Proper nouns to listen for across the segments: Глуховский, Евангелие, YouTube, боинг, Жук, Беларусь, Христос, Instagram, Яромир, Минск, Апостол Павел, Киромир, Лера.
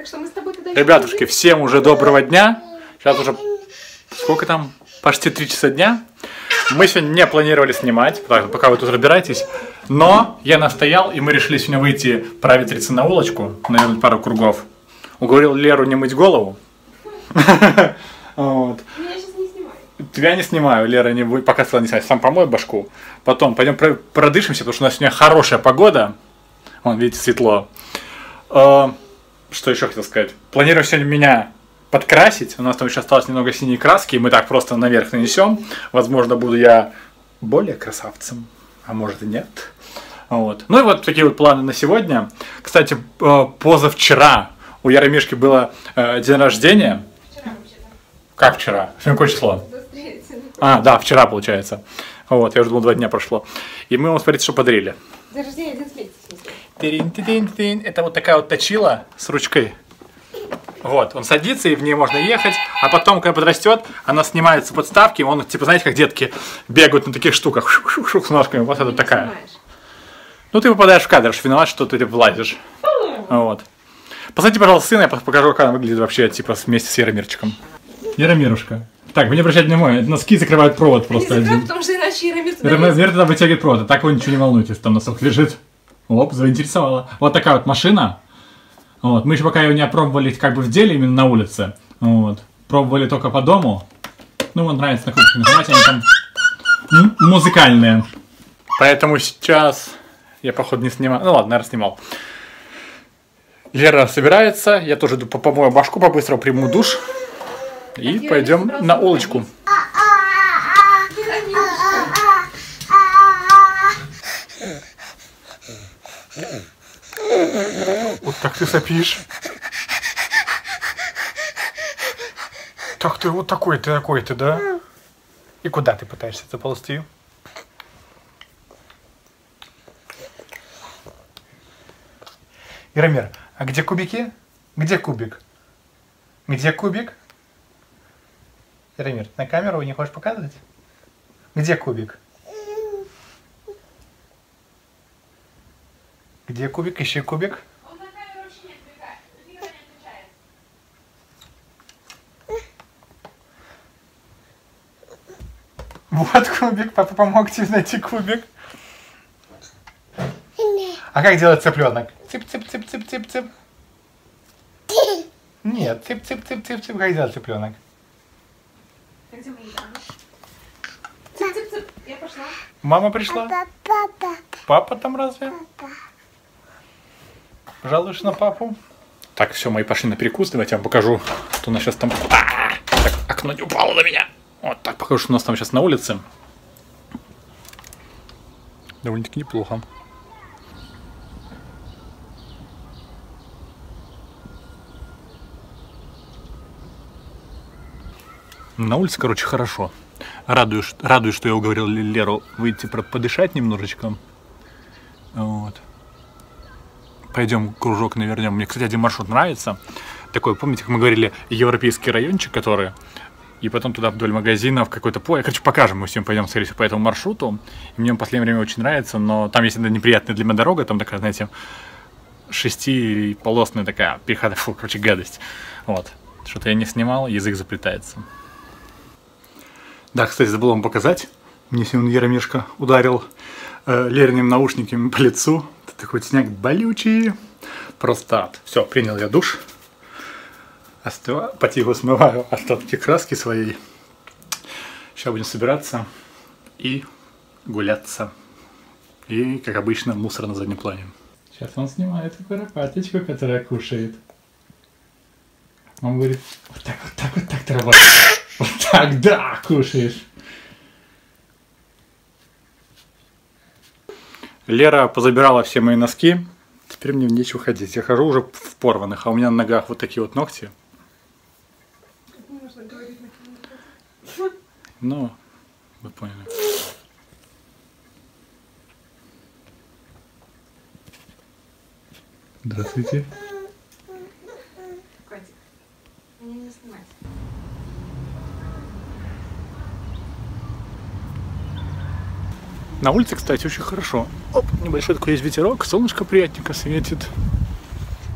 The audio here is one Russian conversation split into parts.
Так что мы с тобой туда... Ребятушки, всем уже доброго дня. Сейчас уже сколько там? Почти 3 часа дня. Мы сегодня не планировали снимать, пока вы тут разбираетесь. Но я настоял, и мы решили сегодня выйти проветриться на улочку. Наверное, пару кругов. Уговорил Леру не мыть голову. Тебя не снимаю, Лера, не будет, пока сказала не снять. Сам помой башку. Потом пойдем продышимся, потому что у нас сегодня хорошая погода. Вон, видите, светло. Что еще хотел сказать? Планирую сегодня меня подкрасить. У нас там еще осталось немного синей краски. Мы так просто наверх нанесем. Возможно, буду я более красавцем. А может и нет. Вот. Ну и вот такие вот планы на сегодня. Кстати, позавчера у Яромишки было день рождения. Вчера вообще-то. Как вчера? Сегодня какое число? А, да, вчера получается. Вот, я уже думал, 2 дня прошло. И мы вам, смотрите, что подарили. День рождения 11-летия. Это вот такая вот точила с ручкой. Вот, он садится, и в ней можно ехать. А потом, когда подрастет, она снимается подставки. Он, типа, знаете, как детки бегают на таких штуках. Шук-шук-шук с ножками. Вот это такая. Снимаешь. Ну, ты попадаешь в кадр, что виноват, что ты влазишь. Вот. Посмотрите, пожалуйста, сына, я покажу, как она выглядит вообще, типа, вместе с Яромирчиком. Яромирушка. Так, вы не обращайте внимания, носки закрывают провод просто один. Закрывают, потому что иначе Яромир тогда вытягивает провод, а так вы ничего не волнуйтесь, там носок лежит. Оп, заинтересовала. Вот такая вот машина. Вот. Мы еще пока ее не опробовали как бы в деле, именно на улице. Вот. Пробовали только по дому. Ну, вам нравится на кухне называть, они там музыкальные. Поэтому сейчас я, походу, не снимал. Ну ладно, наверное, снимал. Лера собирается, я тоже помою башку, по-быстрому приму душ. И пойдем на улочку. Вот так ты сопишь. Так ты вот такой ты, да? И куда ты пытаешься заползти? Яромир, а где кубики? Где кубик? Где кубик? Яромир, на камеру не хочешь показывать? Где кубик? Где кубик? Ищи кубик. Он на камеру вообще не отвлекает. Никогда не отвечает. Вот кубик. Папа помог тебе найти кубик. А как делать цыпленок? Цып-цып-цып-цып-цып-цып. Нет, цып-цып-цып-цып-цып. Как делать цыпленок? Цып-цып-цып. Я пошла. Мама пришла. Папа там разве? Жалуешь на папу? Так, все, мы пошли на перекус. Давайте я вам покажу, что у нас сейчас там... Так, окно не упало на меня. Вот так покажу, что у нас там сейчас на улице. Довольно-таки неплохо. На улице, короче, хорошо. Радуюсь, что я уговорил Леру выйти подышать немножечко. Вот. Пойдем кружок навернем. Мне, кстати, один маршрут нравится. Такой, помните, как мы говорили, европейский райончик, который... И потом туда вдоль магазинов какой-то поле. Короче, покажем, мы всем пойдем, скорее всего, по этому маршруту. И мне он в последнее время очень нравится, но там есть иногда неприятная для меня дорога. Там такая, знаете, 6-полосная такая перехода. Фу, короче, гадость. Вот. Что-то я не снимал, язык заплетается. Да, кстати, забыл вам показать. Мне сегодня Яромишка ударил Лериным наушниками по лицу. Такой синяк болючий. Просто ад. Все, принял я душ. Потихоньку смываю остатки краски своей. Сейчас будем собираться и гуляться. И, как обычно, мусор на заднем плане. Сейчас он снимает куропаточку, которая кушает. Он говорит, вот так ты работаешь. Вот так, да, кушаешь. Лера позабирала все мои носки. Теперь мне в нечего ходить. Я хожу уже в порванных, а у меня на ногах вот такие вот ногти. Не нужно говорить на кино. Ну, вы поняли. Здравствуйте. Котик, мне не снимать. На улице, кстати, очень хорошо. Оп, небольшой такой есть ветерок, солнышко приятненько светит.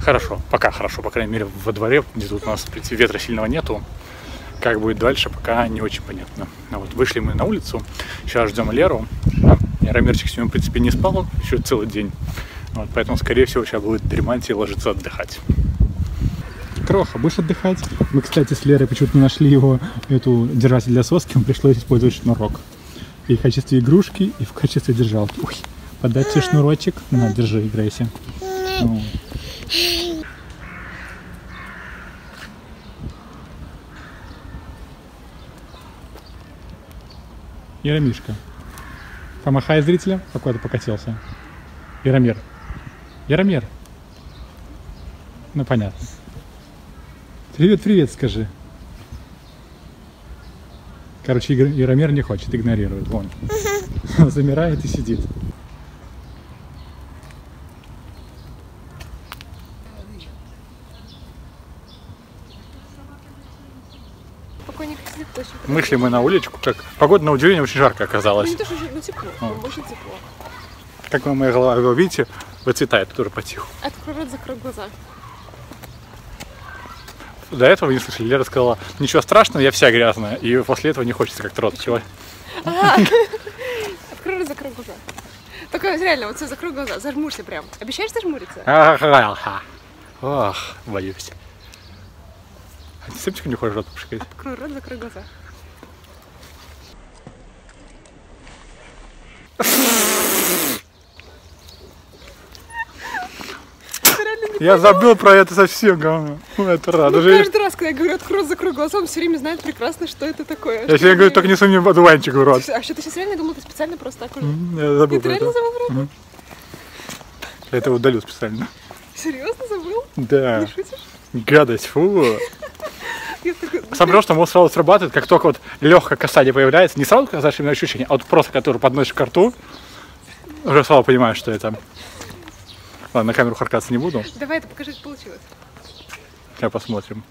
Хорошо, пока хорошо, по крайней мере, во дворе, где тут у нас ветра сильного нету. Как будет дальше, пока не очень понятно. Вот, вышли мы на улицу, сейчас ждем Леру. Яромирчик сегодня, в принципе, не спал еще целый день. Вот, поэтому, скорее всего, сейчас будет дремать и ложиться отдыхать. Кроха, будешь отдыхать? Мы, кстати, с Лерой почему-то не нашли его, эту держатель для соски, ему пришлось использовать шнурок. И в качестве игрушки, и в качестве держалки. Ой, подай тебе шнурочек. На, держи, играйся. Вот. Яромишка, помахай зрителям, какой-то покатился. Яромир. Яромир. Ну, понятно. Привет-привет, скажи. Короче, Яромир не хочет, игнорирует. Вон. Замирает и сидит. Мы шли мы на уличку, как погода на удивление очень жарко оказалась. Ну, не то, что, ну, тепло, но больше тепло. Как вы, моя голова, вы видите, выцветает тоже потиху. Открой рот, закрой глаза. До этого, не слышали, Лера сказала, ничего страшного, я вся грязная. И после этого не хочется как-то рот. Открой рот, закрой глаза. Только реально, вот все, закрой глаза, зажмурься прям. Обещаешь зажмуриться? Ох, боюсь. Антисептику не хочешь рот пошикать? Открой рот, закрой глаза. Я забыл про это совсем, говно. Это рада. Ну, каждый раз, когда я говорю «открой рот, закрой глаза», он все время знает прекрасно, что это такое. Я тебе говорю, только не суни одуванчик в рот. А что, ты сейчас реально думал, ты специально просто так уже? Я забыл. Ты реально забыл про это? Я это удалю специально. Серьезно забыл? Да. Не шутишь? Гадость, фу. Сам потому, что мозг сразу срабатывает, как только вот легкое касание появляется, не сразу касаешь именно ощущение, а вот просто который подносишь к рту, уже сразу понимаешь, что это. Ладно, на камеру харкаться не буду. Давай это покажи, как получилось. Сейчас посмотрим.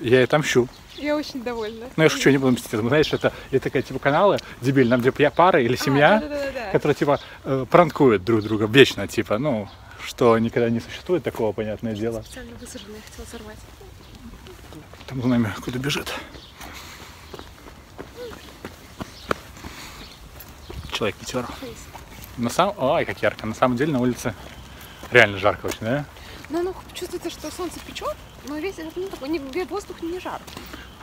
Я отомщу. Я очень довольна. Ну я шучу, не буду мстить. Знаешь, это такие типа каналы дебильные, где пары или семья, которые типа пранкуют друг друга вечно, типа, ну... Что никогда не существует такого, понятное дело. Специально высаженное, я хотела сорвать. Там за нами куда бежит. Человек-метеор. Ой, как ярко. На самом деле на улице реально жарко очень, да? Ну, оно чувствуется, что солнце печет, но весь такой, воздух не жар.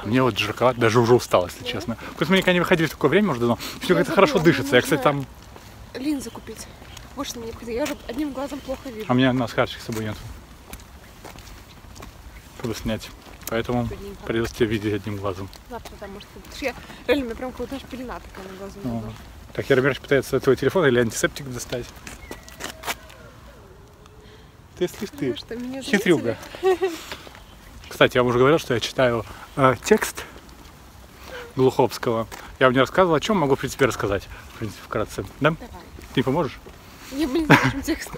Мне вот жарковато, даже уже устал, если честно. Пусть мы никогда не выходили в такое время уже давно. Все как-то хорошо дышится. Я, кстати, там... Линзы купить. Я уже одним глазом плохо вижу. А у меня одна с карточек с собой нет. Буду снять. Поэтому придется тебе видеть одним глазом. Завтра, да, может быть. Я реально, у меня прям какая-то пелена такая на глазу. О. Так, Яромирович пытается твой телефон или антисептик достать. Ты слишком хитрюга. Кстати, я вам уже говорил, что я читаю текст Глуховского. Я вам не рассказывал, о чем могу, в принципе, рассказать. В принципе, вкратце. Да? Давай. Ты поможешь? Я бы не знаю, чем текст.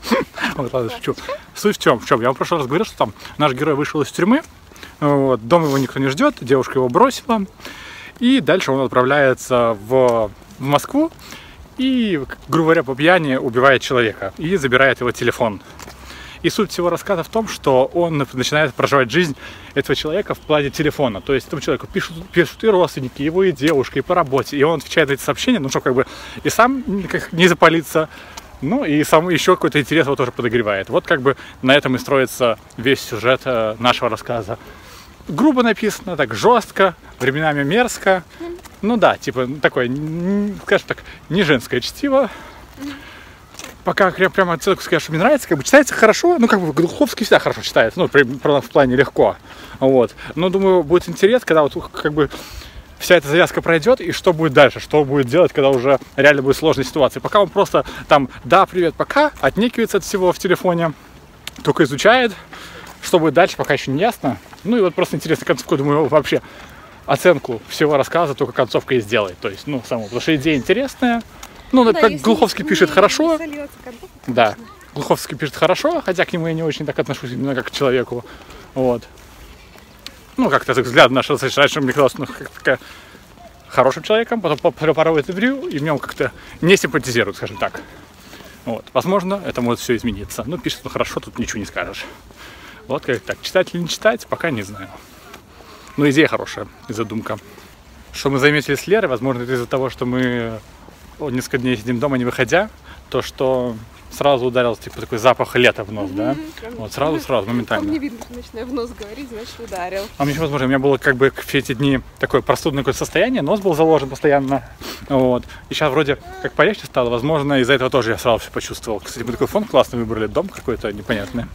Вот, ладно, шучу. Суть в чем? Я вам в прошлый раз говорил, что там наш герой вышел из тюрьмы, вот, дом его никто не ждет, девушка его бросила, и дальше он отправляется в Москву и, грубо говоря, по пьяни убивает человека и забирает его телефон. И суть всего рассказа в том, что он начинает проживать жизнь этого человека в плане телефона. То есть этому человеку пишут и родственники, его и девушка, и по работе. И он отвечает на эти сообщения, ну что, как бы и сам не запалится, ну и сам еще какой-то интерес его тоже подогревает. Вот как бы на этом и строится весь сюжет нашего рассказа. Грубо написано, так жестко, временами мерзко. Ну да, типа такое, скажем так, не женское чтиво. Пока я прямо отсылку скажу, что мне нравится, как бы читается хорошо, ну как бы Глуховский всегда хорошо читается, ну в плане легко, вот. Но думаю, будет интересно, когда вот как бы вся эта завязка пройдет и что будет дальше, что будет делать, когда уже реально будет сложная ситуация. Пока он просто там да, привет, пока, отнекивается от всего в телефоне, только изучает, что будет дальше, пока еще не ясно. Ну и вот просто интересно концовку, думаю, вообще оценку всего рассказа только концовка и сделает, то есть, ну само, потому что идея интересная. Ну, да, как Глуховский пишет хорошо. Да, Глуховский пишет хорошо, хотя к нему я не очень так отношусь именно как к человеку. Вот. Ну, как-то взгляд наш раньше мне казалось, ну, как-то хорошим человеком, потом порой интервью, и в нем как-то не симпатизируют, скажем так. Вот. Возможно, это может все измениться. Ну, пишет он хорошо, тут ничего не скажешь. Вот как так. Читать или не читать, пока не знаю. Но идея хорошая, задумка. Что мы заметили с Лерой, возможно, это из-за того, что мы несколько дней сидим дома, не выходя, то, что сразу ударился типа такой запах лета в нос, да? Вот сразу, моментально. Мне видно, что начинаю в нос говорить, значит, ударил. А мне еще, возможно, у меня было как бы все эти дни такое простудное какое-то состояние, нос был заложен постоянно, вот. И сейчас вроде как полегче стало, возможно, из-за этого тоже я сразу все почувствовал. Кстати, мы такой фон классный выбрали, дом какой-то непонятный.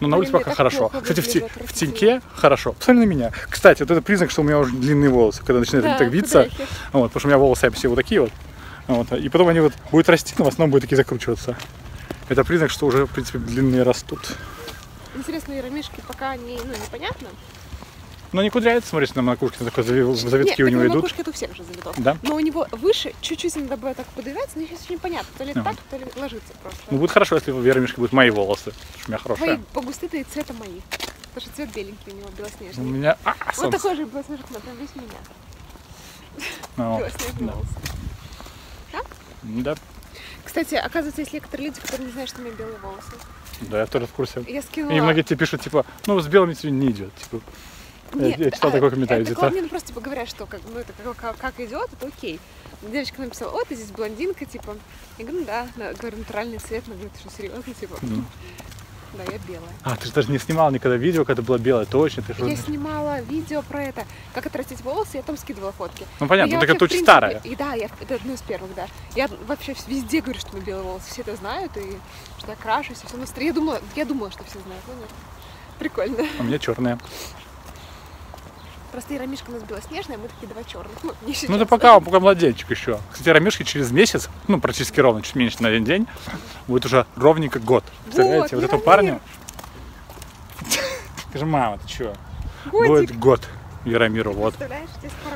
Но на улице пока хорошо. Кстати, в теньке хорошо. Посмотри на меня. Кстати, вот это признак, что у меня уже длинные волосы, когда начинают так виться. Вот, потому что у меня волосы все вот такие вот. Вот. И потом они вот будут расти, но в основном будут такие закручиваться. Это признак, что уже, в принципе, длинные растут. Интересно, Яромишки пока непонятно. Но не кудряется, смотрите, на макушке такой завитки у него идут. Макушка это у всех же завитков. Да? Но у него выше чуть-чуть иногда будет так подвивается, но сейчас непонятно, то ли так, то ли ложится просто. Ну будет хорошо, если в Яромишке будут мои волосы, у меня хорошие. Мои по густоте и цвета мои, потому что цвет беленький у него, белоснежный. У меня, вот такой же белоснежный, прям весь меня. Белоснежный волос. Да. Кстати, оказывается, есть некоторые люди, которые не знают, что у меня белые волосы. Да, я тоже в курсе. Я скинула. И многие тебе пишут, типа, ну с белыми тебе не идет. Типа. Нет, я читал такой комментарий. Так мне просто типа, говорят, что это как идет, это окей. Девочка написала, о, ты здесь блондинка, типа. Я говорю, ну да, говорю, натуральный цвет, она говорит, что серьезно, типа. Да, я белая. А, ты же даже не снимала никогда видео, когда была белая, точно? Ты я снимала видео про это, как отрастить волосы, я там скидывала фотки. Ну понятно, так это очень старая. И да, это одно из первых, да. Я вообще везде говорю, что у меня белые волосы, все это знают, и что я крашусь, и все настроение. Я думала, что все знают, но нет. Прикольно. У меня черная. Просто Яромишка у нас белоснежная, а мы такие два черных. Ну это пока младенчик еще. Кстати, Яромишке через месяц, ну практически ровно, чуть меньше на один день, будет уже ровненько год. Представляете, вот этому парню... Скажи, мама, ты чего? Будет год Яромиру, вот.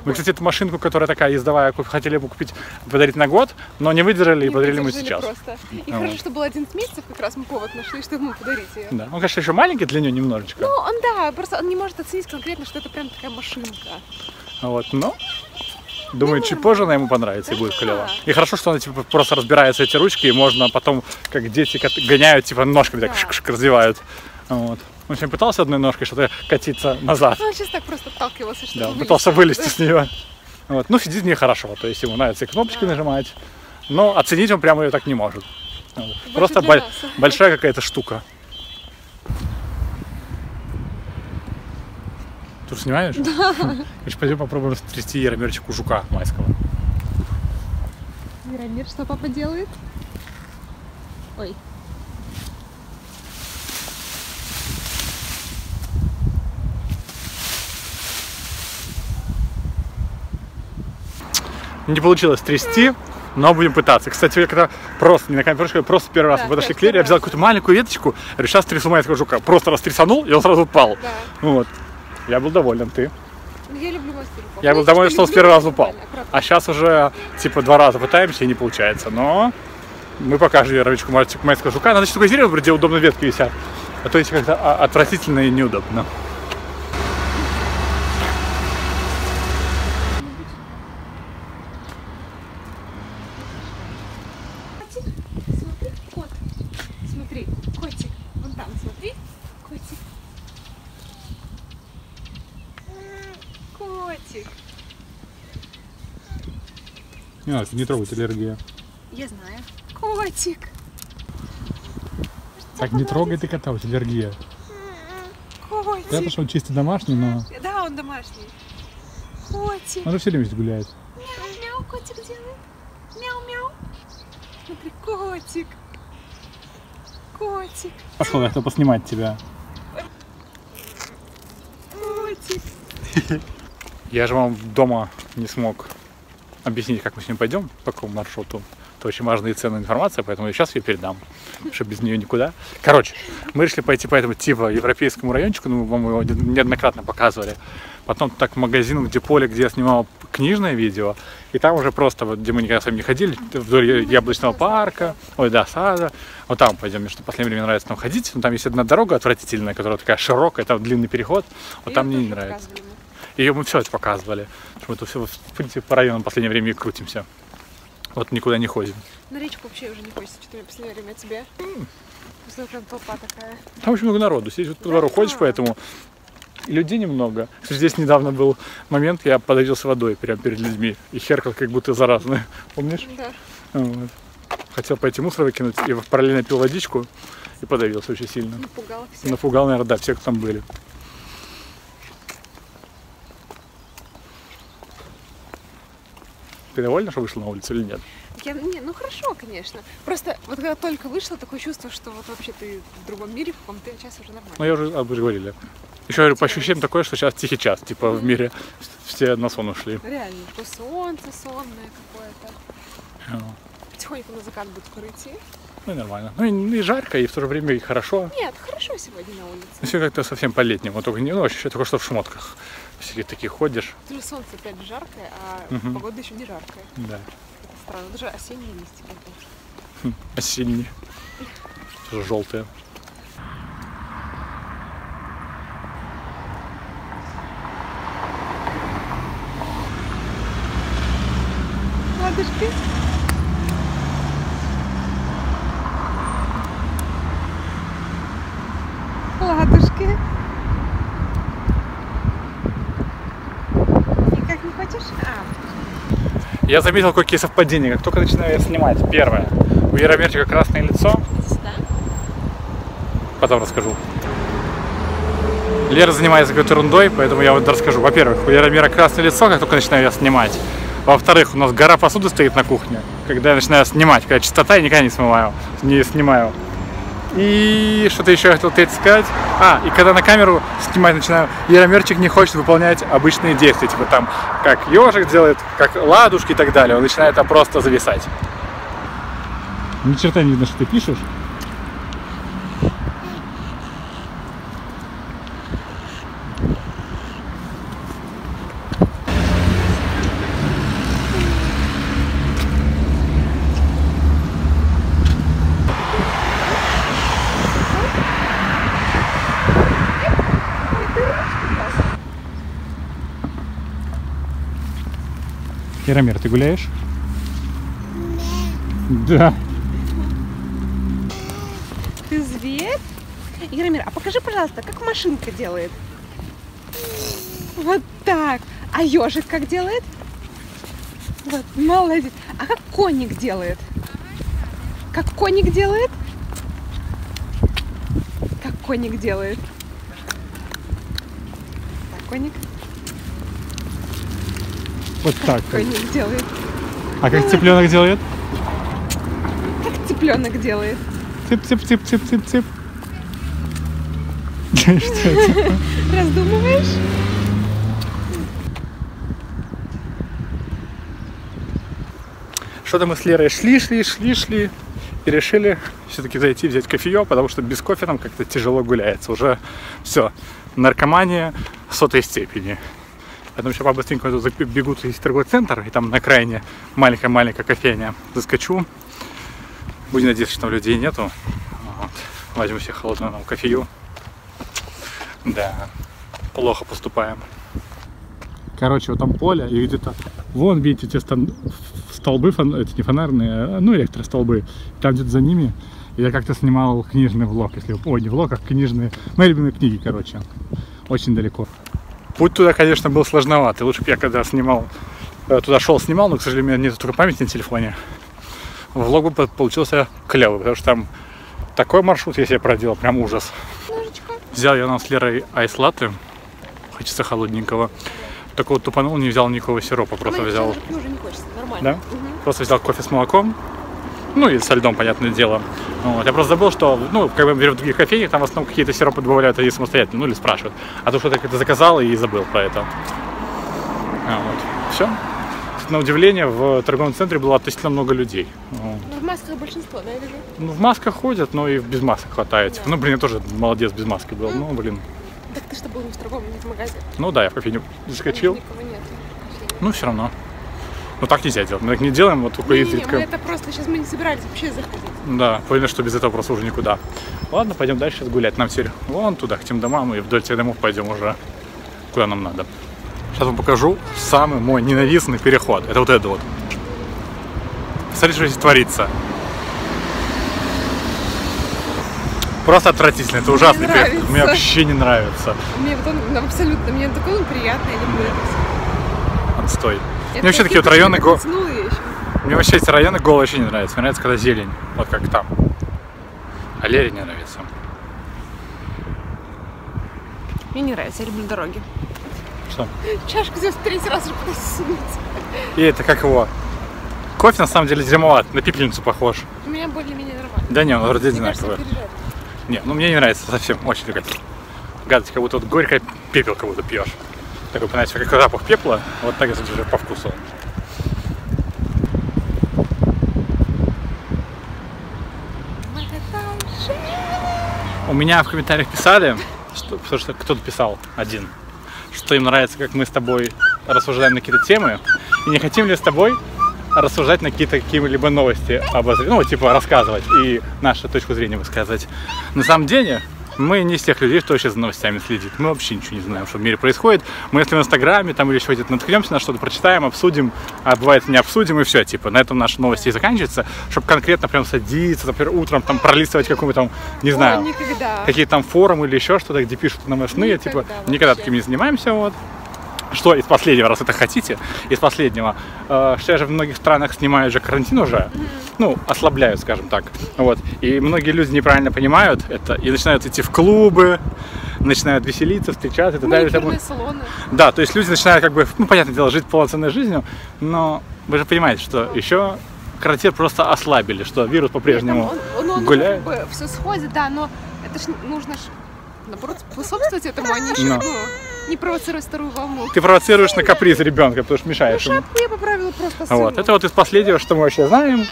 Мы, кстати, эту машинку, которая такая ездовая, хотели бы купить, подарить на год, но не выдержали и подарили мы сейчас. И хорошо, что было 11 месяцев, как раз мы повод нашли, что ему подарить ее. Да, он, конечно, еще маленький для нее немножечко. Ну, он, да, просто он не может оценить конкретно, что это прям такая машинка. Вот, но... Думаю, чуть позже она ему понравится и будет клево. И хорошо, что она типа просто разбирается эти ручки, и можно потом, как дети гоняют, типа ножками так развивают. Вот. Он сегодня пытался одной ножкой что-то катиться назад. Он сейчас так просто отталкивался, что да, пытался вылезти с нее. Вот. Ну, сидит нехорошо, то есть ему нравится и кнопочки нажимать, но оценить он прямо ее так не может. Вот. Просто большая какая-то штука. Ты же снимаешь? Да. Значит, пойдем попробуем стрясти Яромирчику жука майского. Яромир, что папа делает? Ой. Не получилось трясти, но будем пытаться. Кстати, я когда просто не на камеру, просто первый раз мы подошли к Лере, я взял какую-то маленькую веточку, говорю, сейчас трясу майского жука. Просто растрясанул, и он сразу упал. Да. Вот. Я был доволен, ты? Я люблю майских жуков. Я был доволен, что он с первого раза упал. А сейчас уже, типа, два раза пытаемся и не получается. Но мы покажем Яромичку майского жука. Надо еще такое дерево выбрать, где удобно ветки висят. А то есть как-то отвратительно и неудобно. Не надо, не трогать, аллергия. Я знаю. Котик. Так, не трогай ты кота, у тебя аллергия. Котик. Да, потому что он чисто домашний, но... Да, он домашний. Котик. Он же все время здесь гуляет. Мяу-мяу, котик делает. Мяу-мяу. Смотри, котик. Котик. Пошел, я хотел поснимать тебя. Котик. Я же вам дома не смог объяснить, как мы с ним пойдем, по какому маршруту. Это очень важная и ценная информация, поэтому я сейчас ее передам, потому что без нее никуда. Короче, мы решили пойти по этому типа европейскому райончику, ну, мы вам его неоднократно показывали. Потом так в магазин, где поле, где я снимал книжное видео, и там уже просто, вот, где мы никогда с вами не ходили, вдоль яблочного парка, ой, да, сада, вот там пойдем, мне что в последнее время нравится там ходить, но там есть одна дорога отвратительная, которая такая широкая, там длинный переход, вот там мне не нравится. И мы все это показывали. Мы тут все, в принципе, по районам в последнее время и крутимся. Вот никуда не ходим. На речку вообще уже не хочется, что-то в последнее время тебе. Прям толпа такая. Там очень много народу. Здесь вот по двору ходишь, поэтому и людей немного. Здесь недавно был момент, я подавился водой прямо перед людьми. И херкал как будто заразный. Помнишь? Да. Вот. Хотел пойти мусор выкинуть, и параллельно пил водичку и подавился очень сильно. Напугал всех. Напугал, наверное, да, все, кто там были. Ты довольна, что вышла на улицу или нет? Я, не, ну хорошо, конечно. Просто вот когда только вышла, такое чувство, что вот вообще ты в другом мире, в каком-то сейчас уже нормально. Ну я уже говорили. Еще говорю, по ощущениям такое, что сейчас тихий час, типа в мире все на сон ушли. Реально, солнце сонное какое-то. Потихоньку на закат будет скоро идти. Ну и нормально. Ну и жарко, и в то же время и хорошо. Нет, хорошо сегодня на улице. Ну все как-то совсем по-летнему, только не ночью, еще только что в шмотках. Все такие ходишь. Тут же солнце опять жаркое, а погода еще не жаркая. Да. Это странно, даже осенние листья. Осенние. Тоже желтые. Ладушки. Ладушки. Я заметил какие совпадения, как только начинаю я снимать. Первое. У Яромирчика красное лицо. Да. Потом расскажу. Лера занимается какой-то ерундой, поэтому я вот расскажу. Во-первых, у Яромира красное лицо, как только начинаю я снимать. Во-вторых, у нас гора посуды стоит на кухне, когда я начинаю снимать, когда чистота, я никогда не снимаю. И что-то еще я хотел сказать. И когда на камеру снимать начинаю, Яромирчик не хочет выполнять обычные действия, типа там, как ежик делает, как ладушки и так далее. Он начинает там просто зависать. Ни черта не видно, что ты пишешь. Киромир, ты гуляешь? Да. Ты зверь? Киромир, а покажи, пожалуйста, как машинка делает. Вот так. А ежик как делает? Вот, молодец. А как коник делает? Как коник делает? Как коник делает? Так, коник. Вот так. Коник делает. А как цыпленок делает? Как цыпленок делает? Цып-цып-цып-цып-цып-цып. Раздумываешь? Что-то мы с Лерой шли и решили все-таки зайти взять кофеё, потому что без кофе нам как-то тяжело гуляется. Уже все, наркомания сотой степени. Поэтому сейчас быстренько бегут в торговый центр, и там на окраине маленькая-маленькая кофейня. Заскочу. Будем надеяться, что там людей нету. Вот. Возьму себе холодную кофею. Да, плохо поступаем. Короче, вот там поле, и где-то... Вон, видите, те столбы, это не фонарные, ну, электростолбы. Там где-то за ними. Я как-то снимал книжный влог, если... Ой, не влог, а книжные... Мои любимые книги, короче. Очень далеко. Путь туда, конечно, был сложноватый. Лучше бы я когда снимал, туда шел, снимал, но, к сожалению, у меня нет только памяти на телефоне. Влог бы получился клевый, потому что там такой маршрут, если я проделал, прям ужас. Ложечка. Взял я нам с Лерой айс-латте, хочется холодненького. Только вот тупанул, не взял никакого сиропа, просто взял... Уже не хочется, нормально. Да? Угу. Просто взял кофе с молоком, ну и со льдом, понятное дело. Вот. Я просто забыл, что, ну, как бы в других кофейнях, там в основном какие-то сиропы добавляют, они самостоятельно, ну, или спрашивают. А то что-то как-то заказал и забыл про это. Вот. Все. На удивление, в торговом центре было относительно много людей. Вот. В масках большинство, да, я вижу? Ну, в масках ходят, но и без масок хватает. Да. Ну, блин, я тоже молодец, без маски был, ну, блин. Так ты что, был не в торговом, не в магазине? Ну, да, я в кофейню заскочил. Никого нет. Ну, все равно. Ну так нельзя делать, мы так не делаем, вот только изредка. Это просто сейчас мы не собирались вообще заходить. Да, поняли, что без этого просто уже никуда. Ладно, пойдем дальше гулять. Нам теперь вон туда, к тем домам, и вдоль тех домов пойдем уже, куда нам надо. Сейчас вам покажу самый мой ненавистный переход. Это вот. Смотри, что здесь творится. Просто отвратительно, это ужасный певец. Мне вообще не нравится. Мне вот он абсолютно, мне такой он приятный, я люблю это. Отстой. Мне вообще такие вот районы голые. Мне вообще эти районы голые вообще не нравятся. Мне нравится, когда зелень, вот как там. А Лере не нравится. Мне не нравится, я люблю дороги. Что? Чашку здесь третий раз уже подосунуть. И это как его? Кофе на самом деле дерьмоват, на пепельницу похож. У меня более-менее нормально. Да не, он вроде одинаковый. Не, ну мне не нравится совсем, очень такая гадость, как будто вот горькая пепел как будто пьешь. Такой, понимаете, как запах пепла, вот так, если уже по вкусу. У меня в комментариях писали, что, потому что кто-то писал один, что им нравится, как мы с тобой рассуждаем на какие-то темы, и не хотим ли с тобой рассуждать на какие-либо новости, ну, типа рассказывать и нашу точку зрения высказывать. На самом деле, мы не из тех людей, кто сейчас за новостями следит. Мы вообще ничего не знаем, что в мире происходит. Мы если в Инстаграме там или еще где-то наткнемся на что-то, прочитаем, обсудим, а бывает не обсудим, и все, типа, на этом наши новости и заканчиваются, чтобы конкретно прям садиться, например, утром там пролистывать какую-нибудь там, не знаю, какие-то там форумы или еще что-то, где пишут нам сны, типа, вообще. Никогда таким не занимаемся, вот. Что из последнего, раз это хотите, из последнего, что же в многих странах снимают же карантин уже, ну, ослабляют, скажем так, вот, и многие люди неправильно понимают это, и начинают идти в клубы, начинают веселиться, встречаться, и так далее. Маникюрные салоны. Да, то есть люди начинают, как бы, ну, понятное дело, жить полноценной жизнью, но вы же понимаете, что еще карантин просто ослабили, что вирус по-прежнему гуляет. Как бы все сходит, да, но это же нужно, наоборот, способствовать этому, а не еще... Не провоцируй вторую волну. Ты провоцируешь на каприз ребенка, потому что мешаешь ему. Я поправила просто сыну. Вот, это вот из последнего, что мы вообще знаем.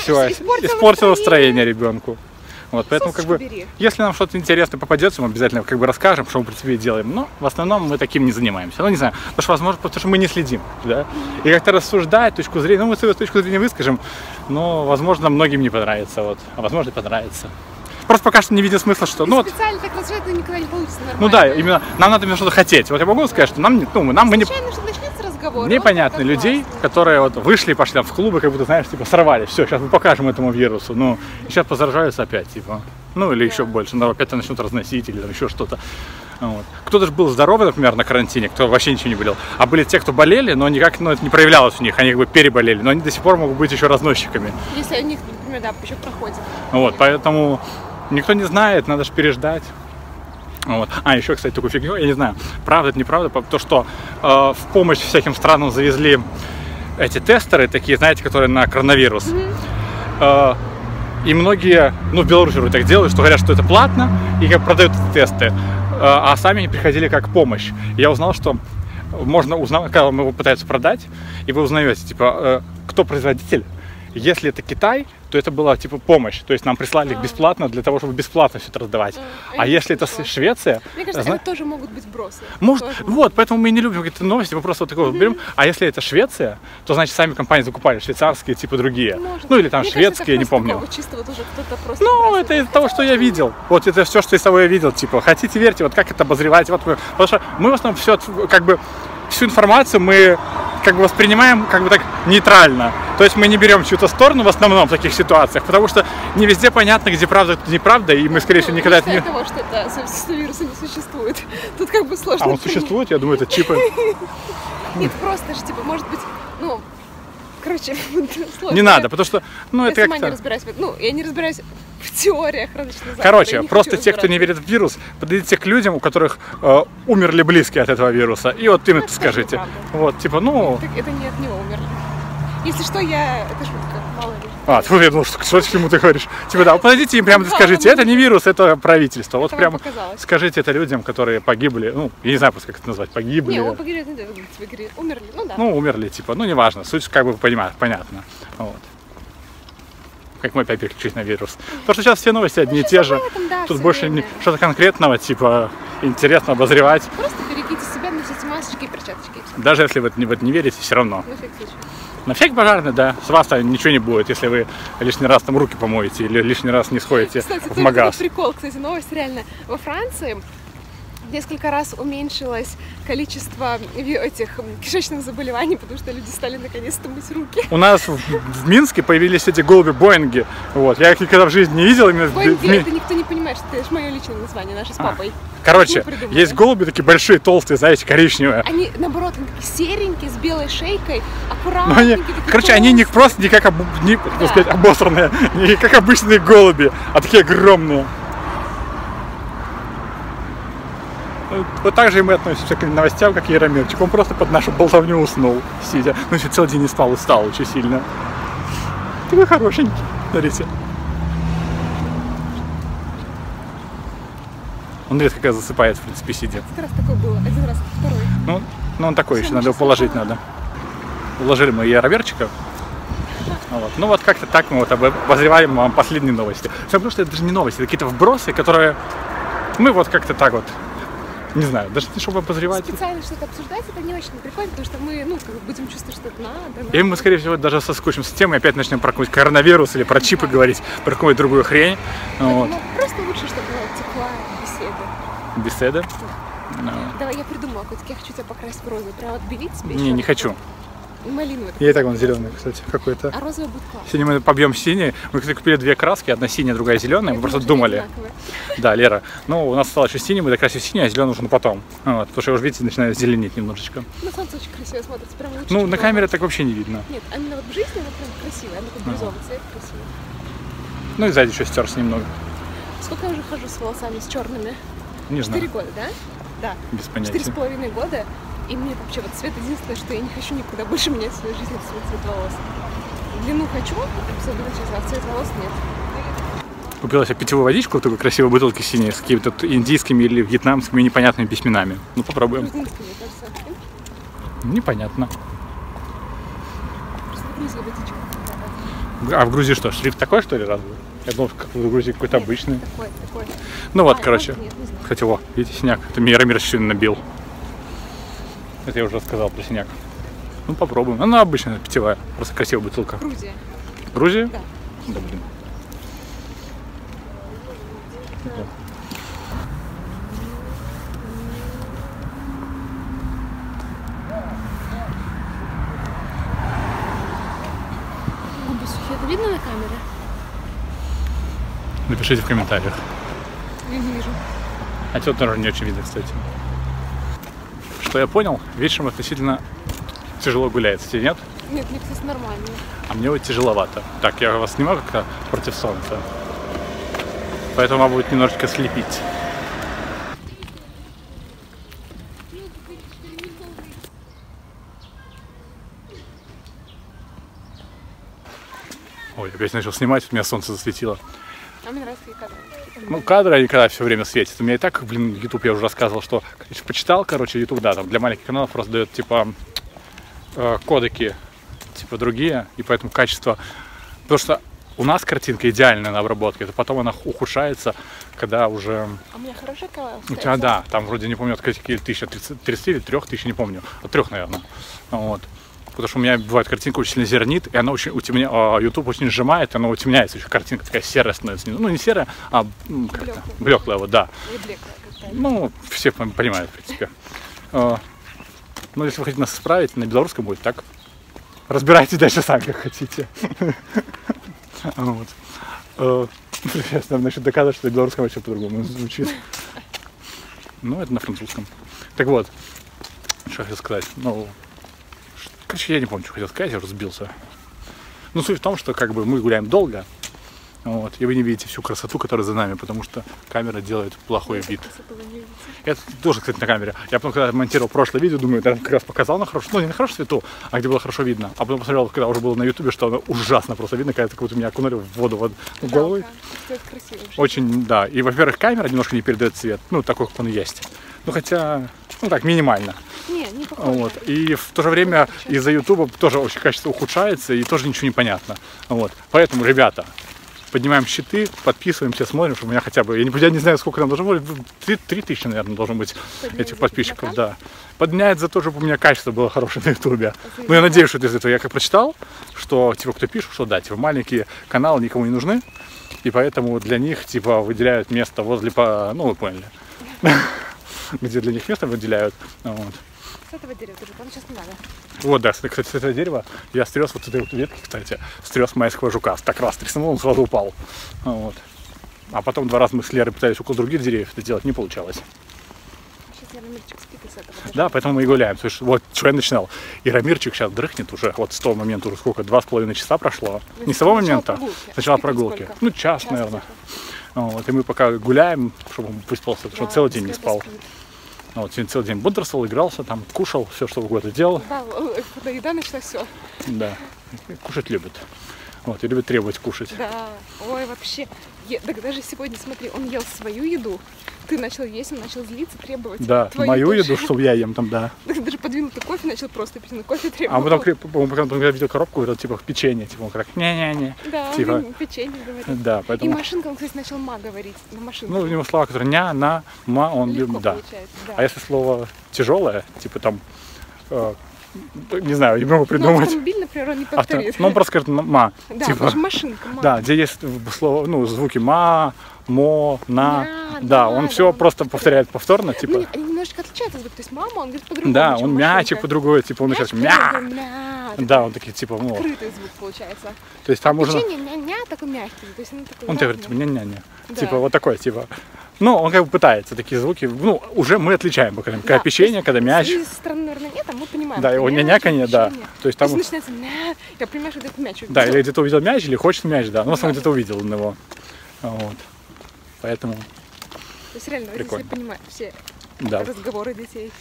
Все, испортило настроение ребенку. Вот, поэтому, как бы, если нам что-то интересное попадется, мы обязательно, как бы, расскажем, что мы при себе делаем. Но в основном мы таким не занимаемся. Ну, не знаю, потому что, возможно, потому что мы не следим, да? И как-то рассуждать, точку зрения, ну, мы свою точку зрения выскажем, но, возможно, многим не понравится, вот. А, возможно, и понравится. Просто пока что не видя смысла, что... Ну, специально вот, так разжать, но никогда не получится нормально. Ну да, именно нам надо что-то хотеть. Вот я могу сказать, что нам, ну, нам мы не... Случайно, что начнется разговор. Непонятно вот людей, классно. Которые вот вышли и пошли там в клубы, как будто, знаешь, типа сорвали. Все, сейчас мы покажем этому вирусу. Ну, и сейчас позаражаются опять, типа. Ну, или да. Еще больше. Народ опять начнут разносить или там еще что-то. Вот. Кто-то же был здоровый, например, на карантине, кто вообще ничего не болел. А были те, кто болели, но никак, ну, это не проявлялось у них. Они как бы переболели, но они до сих пор могут быть еще разносчиками. Если у них, например, да, еще проходит. Вот, поэтому... Никто не знает, надо же переждать. Вот. А, еще, кстати, такую фигню, я не знаю, правда это неправда, то, что в помощь всяким странам завезли эти тестеры, такие, знаете, которые на коронавирус. И многие, ну, в Беларуси вроде так делают, что говорят, что это платно, и как продают эти тесты, а сами они приходили как помощь. Я узнал, что можно узнать, когда его пытаются продать, и вы узнаете, типа, кто производитель. Если это Китай, то это была типа помощь, то есть нам прислали их бесплатно для того, чтобы бесплатно все это раздавать. А если это Швеция... Мне кажется, это тоже могут быть бросы. Может, вот, поэтому мы не любим какие-то новости, мы просто вот такое берем. А если это Швеция, то значит сами компании закупали швейцарские, типа другие. Может. Ну или там мне шведские, кажется, я не помню. Такого, чисто вот уже кто-то просто ну, это из того, что я видел. Вот это все, что из того я видел, типа, хотите, верьте, вот как это обозревать. Вот мы... Потому что мы в основном все, как бы, всю информацию мы... как бы воспринимаем как бы так нейтрально. То есть мы не берем чью-то сторону в основном в таких ситуациях, потому что не везде понятно, где правда, где неправда, и мы, скорее всего, никогда это не... того, что это вируса не существует. Тут как бы сложно... А он существует? Я думаю, это чипы. Нет, просто же, типа, может быть, ну, короче, сложно. Не надо, потому что, ну, это как-то... Я сама не разбираюсь. Ну, я не разбираюсь в теориях различных западов. Короче, просто те, кто не верит в вирус, подойдите к людям, у которых умерли близкие от этого вируса, и вот им это скажите. Вот, типа, ну... Это не от него умерли. Если что, я... Это шутка, мало ли. А, я думал, что к чему ты говоришь. Типа, да, подойдите им прямо и скажите, это не вирус, это правительство. Вот прямо скажите это людям, которые погибли, ну, я не знаю просто, как это назвать, погибли. Не, погибли, умерли, ну да. Ну, умерли, типа, ну, неважно, суть как бы понятно, вот. Как мы опять переключились на вирус. Потому что сейчас все новости одни и те же. Этом, да, тут больше что-то конкретного, типа, интересно обозревать. Просто берегите себя, носите масочки и перчаточки. Даже если вы в это не верите, все равно. На всякий пожарный, да. С вас там ничего не будет, если вы лишний раз там руки помоете или лишний раз не сходите в магаз. Кстати, прикол, кстати, новость реально. Во Франции несколько раз уменьшилось количество этих кишечных заболеваний, потому что люди стали наконец-то мыть руки. У нас в Минске появились эти голуби-боинги. Вот. Я их никогда в жизни не видел. Боинги, это никто не понимает, что это мое личное название, наше с папой. Короче, есть голуби такие большие, толстые, знаете, коричневые. Они, наоборот, серенькие, с белой шейкой, аккуратные. Короче, они не просто не как обосранные, не как обычные голуби, а такие огромные. Вот так же и мы относимся к новостям, как Яромирчик. Он просто под нашу болтовню уснул, сидя. Ну еще целый день не спал, устал очень сильно. Такой хорошенький, смотрите. Он редко когда засыпает, в принципе, сидя. Один раз такой был, один раз второй. Ну он такой еще, надо его положить надо. Уложили мы Яромирчика. Вот. Ну вот как-то так мы вот обозреваем вам последние новости. Все потому, что это даже не новости, это какие-то вбросы, которые мы вот как-то так вот. Не знаю, даже чтобы обозревать. Специально что-то обсуждать, это не очень прикольно, потому что мы, ну, как будем чувствовать, что это надо. И мы, скорее всего, даже соскучимся с темой, опять начнем про какой-то коронавирус или про чипы говорить, про какую-то другую хрень. Вот. Ну, просто лучше, чтобы текла беседа. Беседа? Да. Давай, я придумала, я хочу тебя покрасить в розу. Прям отбелить себе? Не, не хочу. Малиновый. Я и так вон зеленый, кстати, какой-то. А розовый будет классно. Сегодня мы побьем синий. Мы, кстати, купили две краски, одна синяя, другая зеленая. Мы просто думали. Да, Лера. Ну, у нас осталось еще синий, мы докрасим синий, а зеленый нужен потом. Вот, потому что я уже, видите, начинаю зеленеть немножечко. На солнце очень красиво смотрится, прям лучше. Ну, на камере так вообще не видно. Нет, она вот в жизни она прям красивая, она такой бирюзовый цвет, красивый. Ну и сзади еще стерся немного. Сколько я уже хожу с волосами, с черными? Не знаю. 4 года, да? Да. Без понятия. 4,5 года. И мне вообще вот цвет единственное, что я не хочу никуда больше менять в своей жизни, это свой цвет волос. Длину хочу, абсолютно честно, а цвет волос нет. Купила себе питьевую водичку, такой красивой бутылки синей, с какими-то индийскими или вьетнамскими непонятными письменами. Ну попробуем. Грузинскими, кажется. Непонятно. Просто в Грузии водичку. А в Грузии что, шрифт такой, что ли, разве? Я думал, как в Грузии какой-то обычный. Такой, такой. Ну вот, короче. Нет, не знаю. Кстати, во, видите, синяк. Это меня Яромир еще набил. Это я уже рассказал про синяк. Ну попробуем. Она обычная питьевая, просто красивая бутылка. Грузия. Грузия? Да. Да, блин. Да. Да. Губы сухие. Это видно на камере? Напишите в комментариях. Я не вижу. А тебя тоже не очень видно, кстати. Что я понял, вечером относительно тяжело гуляется, тебе нет? Нет, мне, кстати, нормально. А мне вот тяжеловато. Так, я вас снимаю как-то против солнца. Поэтому вам будет немножечко слепить. Ой, я опять начал снимать, у меня солнце засветило. А мне нравятся и кадры. Ну, кадры, они когда все время светят. У меня и так, блин, YouTube, я уже рассказывал, что почитал, короче, YouTube, да, там для маленьких каналов просто дает, типа, кодеки, типа, другие, и поэтому качество... Потому что у нас картинка идеальная на обработке, это потом она ухудшается, когда уже... А у меня хорошая камера. У тебя, да, там вроде, не помню, какие 1030 или 3000, не помню, от 3, наверное, вот. Потому что у меня бывает картинка очень сильно зернит, и она очень утемняется, YouTube очень сжимает, она утемняется, еще картинка такая серая становится. Ну, не серая, а как-то блеклая, вот, да. Ну, все понимают, в принципе. Ну, если вы хотите нас исправить, на белорусском будет так. Разбирайтесь дальше сами, как хотите. Сейчас нам начнут доказывать, что на белорусском вообще по-другому звучит. Ну, это на французском. Так вот, что хочу сказать. Короче, я не помню, что хотел сказать, я уже сбился. Но суть в том, что как бы мы гуляем долго, вот, и вы не видите всю красоту, которая за нами, потому что камера делает плохой вид. Это тоже, кстати, на камере. Я потом, когда монтировал прошлое видео, думаю, я как раз показал на хорошем, ну не на хорошем свету, а где было хорошо видно. А потом посмотрел, когда уже было на ютубе, что оно ужасно просто видно, когда как будто меня окунули в воду головой. Очень, да. И, во-первых, камера немножко не передает цвет, ну такой, как он есть. Ну хотя, ну так, минимально. Не похоже. Вот. И в то же время из-за ютуба тоже очень качество ухудшается и тоже ничего не понятно. Вот. Поэтому, ребята, поднимаем щиты, подписываемся, смотрим, чтобы у меня хотя бы, я не знаю, сколько нам должно быть, 3000, наверное, должно быть этих подписчиков, да. Подменяет за то, чтобы у меня качество было хорошее на ютубе. Ну, я надеюсь, что из этого я как прочитал, что, типа, кто пишет, что, да, типа, маленькие каналы никому не нужны, и поэтому для них, типа, выделяют место возле, ну, вы поняли. где для них место выделяют. Вот. С этого дерева тоже, по-моему, сейчас не надо. Вот, да, кстати, с этого дерева я стрес вот этой вот ветки, кстати, стрес майского жука. Так раз треснул, он сразу упал. Вот. А потом два раза мы с Лерой пытались около других деревьев это делать, не получалось. Сейчас Яромирчик спит и с этого. Да, поэтому мы и гуляем. Слушай, вот что я начинал. Яромирчик сейчас дрыхнет уже, вот с того момента уже сколько, 2,5 часа прошло. Вы не с того момента, сначала прогулки. Ну, час, наверное. Вот, и мы пока гуляем, чтобы он выспался, потому что он целый день не спал. Вот, сегодня целый день бодрствовал, игрался, там, кушал, все, что угодно делал. Да, еда начала все. Да, кушать любит. Вот, и любит требовать кушать. Да, ой, вообще. Так даже сегодня, смотри, он ел свою еду, ты начал есть, он начал злиться, требовать. Да, мою еду, чтобы я ем там, да. Даже подвинутый кофе начал просто пить, на кофе требовал. А потом, когда видел коробку, это типа печенье, типа он как не-не-не. Да, типа печенье говорит. Да, поэтому... И машинка, он, кстати, начал ма говорить на машинке. Ну, у него слова, которые ня, на, ма, он любит, да. Да. А если слово тяжелое, типа там... не знаю, не могу придумать. Автомобиль, например, он не повторит. Ну, он просто скажет «ма». Да, типа, машинка, «ма». Да, где есть слово, ну, звуки «ма», «мо», «на». Да, да, он все просто повторяет повторно, типа. Ну, они немножечко отличаются звук, то есть «мама», он говорит по-другому. Да, он мячик по-другому, типа, он начинает «мя». Да, он такие, типа, ну. Открытый звук получается. То есть там уже... «Ня-ня-ня» такой мягкий, то есть он такой... Он говорит, типа, «ня-ня-ня». Типа, вот такой, типа... Ну, он как бы пытается, такие звуки, ну, уже мы отличаем, по крайней мере, когда печенье, когда мяч. С стороны, наверное, нет, а мы понимаем. Да, его няня-ка нет, да. То есть там... То есть начинается, ня, я понимаю, что где-то мяч увидел. Да, или где-то увидел мяч, или хочет мяч, да. Ну, сам где-то увидел он его. Вот. Поэтому... То есть реально родители понимают все разговоры детей.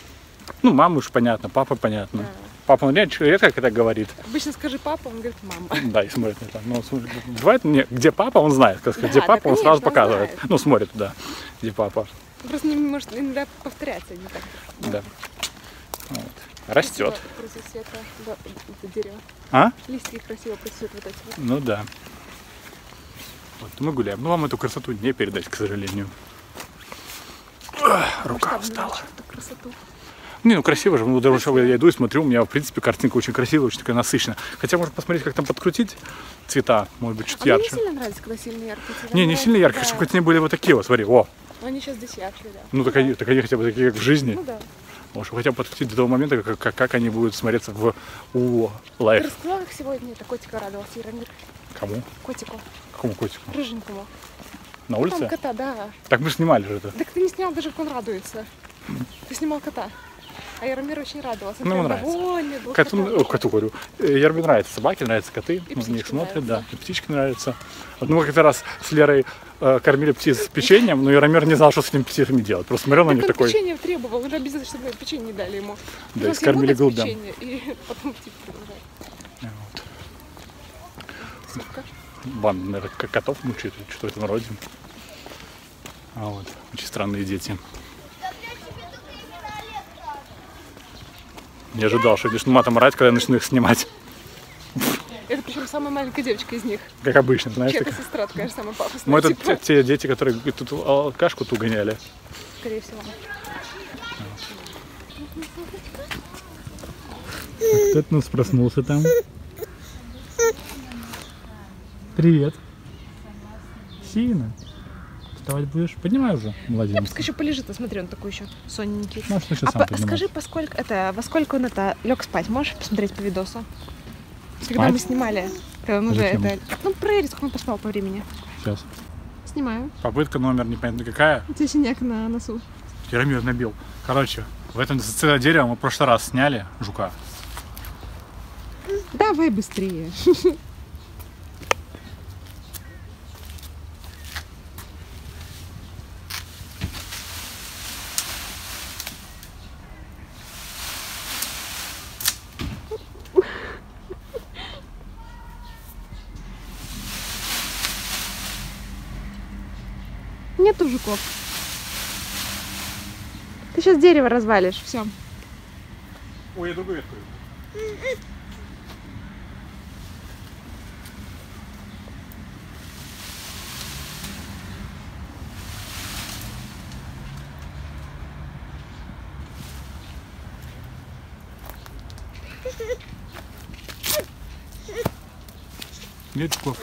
Ну, мама уж понятно, папа понятно. Папа, он редко когда говорит. Обычно скажи папа, он говорит мама. Да, и смотрит на это. Ну, бывает, где папа, он знает. Сказать, да, где папа, да, конечно, он сразу показывает. Знает. Ну, смотрит, да, где папа. Просто не может иногда повторяться не так. Да. Вот. Растет. Красиво просвет это дерево. А? Листья красиво просвет вот эти вот. Ну да. Вот, мы гуляем. Ну, вам эту красоту не передать, к сожалению. Рука встала. Не, ну красиво же, ну даже сейчас я иду и смотрю, у меня в принципе картинка очень красивая, очень такая насыщенная. Хотя можно посмотреть, как там подкрутить цвета, может быть, чуть ярче. Мне не сильно нравится, когда сильно яркие цвета. Не сильно яркие, чтобы хоть они были вот такие вот, смотри, о. Они сейчас здесь яркие, да. Ну так они хотя бы такие, как в жизни. Ну да. Может, хотя бы подкрутить до того момента, как они будут смотреться в лайф. В расклонах сегодня это котика радовался, Яромир. Кому? Котику. Какому котику? Рыженькому. На улице? Там кота, да. Так мы снимали же это. Так ты не снял даже, как он радуется. Ты снимал кота. А Яромир очень радовался. Ну, нравится. Коту говорю. Яромир нравится собаки, нравятся коты. И на них смотрят, да. И птички нравятся. Вот мы как-то раз с Лерой кормили птиц с печеньем, но Яромир не знал, что с этими птицами делать. Просто смотрел на них такой... печенье требовал, уже обязательно, чтобы печенье не дали ему. Да, и скормили голубям. И потом птиц продолжает. Вот. Бан, наверное, котов мучает, что это вроде. А вот, очень странные дети. Не ожидал, что я начну матом орать, когда я начну их снимать. Это причем самая маленькая девочка из них. Как обычно, знаешь. Чья-то сестра, конечно, самая пафосная. Ну, это те дети, которые тут алкашку ту гоняли. Скорее всего. Кто-то нас проснулся там. Привет. Сина. Вставать будешь? Поднимай уже, младенец. Да, пускай еще полежит, а смотри, он такой еще сонненький. Может, еще сам поднимать. Скажи, во сколько он лег спать? Можешь посмотреть по видосу? Спать? Когда мы снимали, когда он уже ну, проверь, сколько он поспал по времени. Сейчас. Снимаю. Попытка номер непонятно какая. У тебя синяк на носу. Киромир набил. Короче, в этом зацелое дерево мы в прошлый раз сняли жука. Давай быстрее. Нету жуков. Ты сейчас дерево развалишь, все. Ой, я другую ветку. Нет жуков.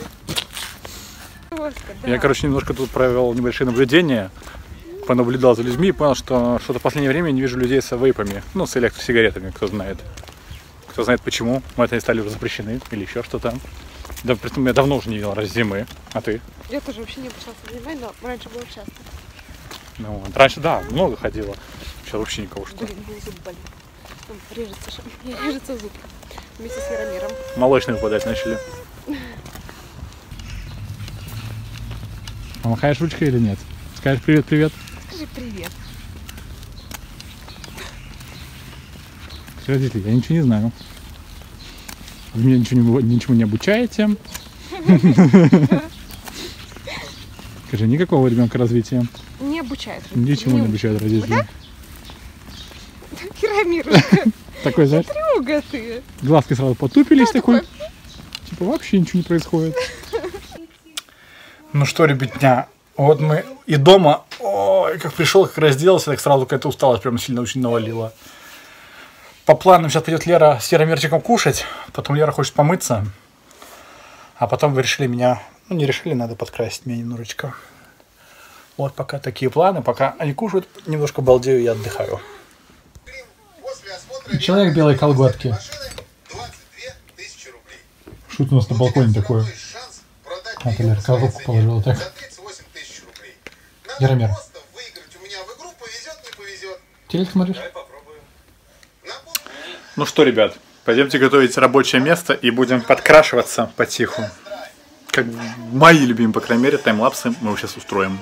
Я, короче, немножко тут провел небольшие наблюдения понаблюдал за людьми и понял, что в последнее время не вижу людей с вейпами, ну, с электросигаретами, кто знает. Кто знает почему, мы это не стали уже запрещены или еще что-то. Да, притом я давно уже не видел, раз зимы. А ты? Я тоже вообще не обращала внимания, но раньше было часто. Ну, раньше, да, много ходило. Сейчас вообще никого что. Блин, мне зуб болит. Режется зуб. Вместе с Яромиром. Молочные выпадать начали. Помахаешь ручкой или нет? Скажешь привет-привет? Скажи привет. Родители, я ничего не знаю. Вы меня ничему не обучаете. Скажи, никакого ребенка развития? Не обучает. Ничему не обучают родители. Киромирушка. Такой, знаешь? Трюга ты. Глазки сразу потупились такой. Типа вообще ничего не происходит. Ну что, ребятня, вот мы и дома. Ой, как пришел, как разделался, так сразу какая-то усталость прям сильно очень навалила. По плану сейчас придет Лера с Яромирчиком кушать, потом Лера хочет помыться, а потом вы решили меня, ну не решили, надо подкрасить меня немножечко. Вот пока такие планы, пока они кушают, немножко балдею и отдыхаю. Человек в белой колготке. Шут у нас на балконе такое. А, ты, Лера, коробку положила так. Яромир. Телек смотришь? Ну что, ребят, пойдемте готовить рабочее место и будем подкрашиваться потиху. Как мои любимые, по крайней мере, таймлапсы мы сейчас устроим.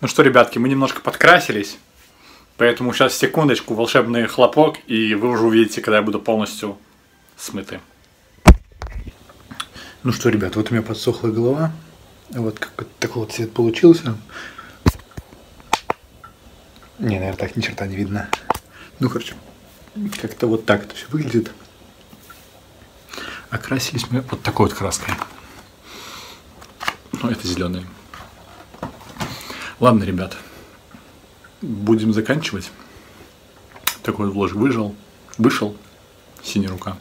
Ну что, ребятки, мы немножко подкрасились, поэтому сейчас секундочку, волшебный хлопок, и вы уже увидите, когда я буду полностью смыты. Ну что, ребят, вот у меня подсохла голова, вот такой вот цвет получился. Не, наверное, так ни черта не видно. Ну, короче, как-то вот так это все выглядит. Окрасились мы вот такой вот краской. Ну, это зеленый. Ладно, ребят, будем заканчивать. Такой вот вложь вышел, синяя рука.